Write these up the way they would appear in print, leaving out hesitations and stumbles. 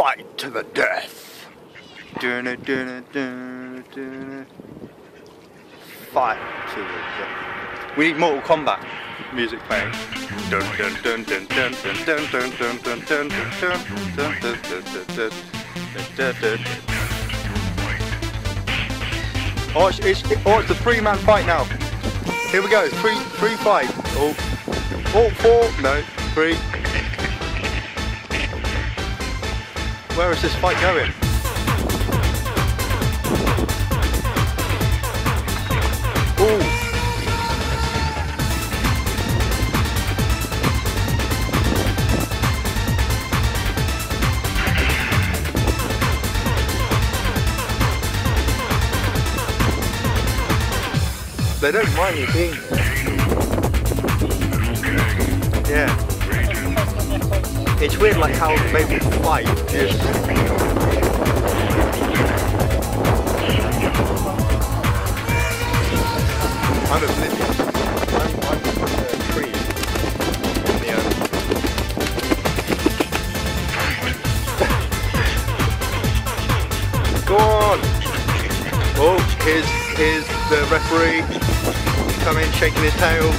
fight to the death. Fight to the death. We need Mortal Kombat music playing. Oh, it's the three-man fight now. Here we go, three fight. Oh, four, no, three. Where is this fight going? They don't mind you being there. Yeah. It's weird like how they would fight. Just... I'm oblivious. I'm a tree in the earth. Go on! Oh, here's the referee. Come in shaking his tail.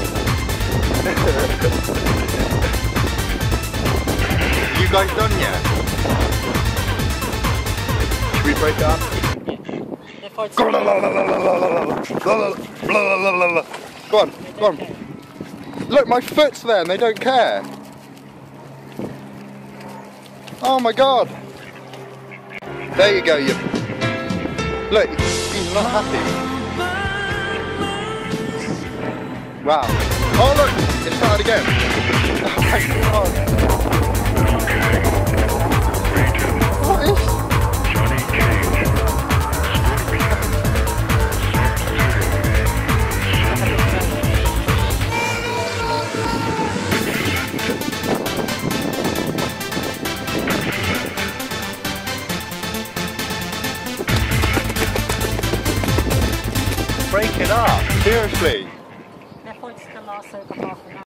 You guys done yet? Should we break up? Go on, go on. Look, my foot's there and they don't care. Oh my god. There you go, you. Look, he's not happy. Wow. Oh look, it started again. Oh my god. What is? Break it up, seriously. It's the last over half an hour.